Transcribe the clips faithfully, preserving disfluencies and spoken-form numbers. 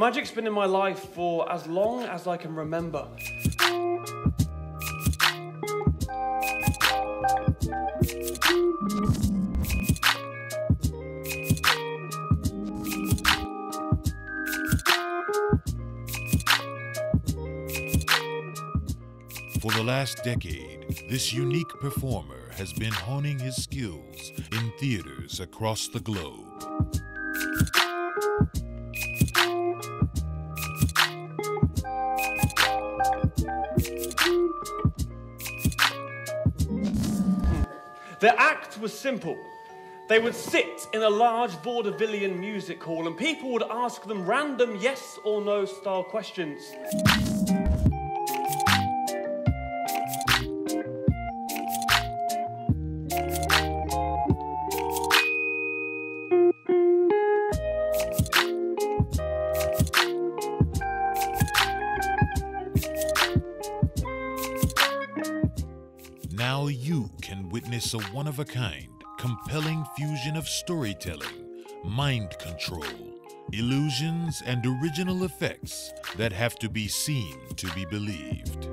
Magic's been in my life for as long as I can remember. For the last decade, this unique performer has been honing his skills in theaters across the globe. The act was simple. They would sit in a large vaudevillian music hall and people would ask them random yes or no style questions. Now you can witness a one-of-a-kind, compelling fusion of storytelling, mind control, illusions, and original effects that have to be seen to be believed.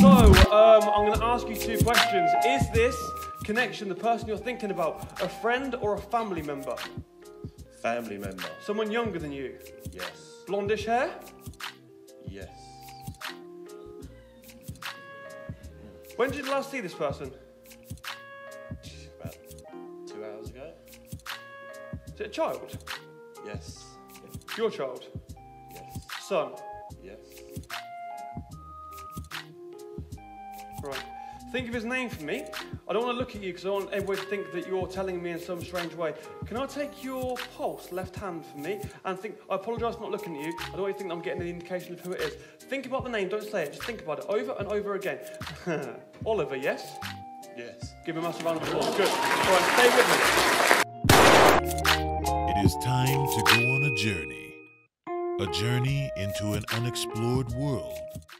So, um, I'm going to ask you two questions. Is this connection, the person you're thinking about, a friend or a family member? Family member. Someone younger than you? Yes. Blondish hair? Yes. When did you last see this person? About two hours ago. Is it a child? Yes. Your child? Yes. Son? Yes. Right. Think of his name for me. I don't want to look at you because I want everyone to think that you're telling me in some strange way. Can I take your pulse, left hand, for me? And think, I apologise for not looking at you. I don't want you to think that I'm getting an indication of who it is. Think about the name, don't say it. Just think about it over and over again. Oliver, yes? Yes. Give him a massive round of applause. Good. All right, stay with me. It is time to go on a journey. A journey into an unexplored world.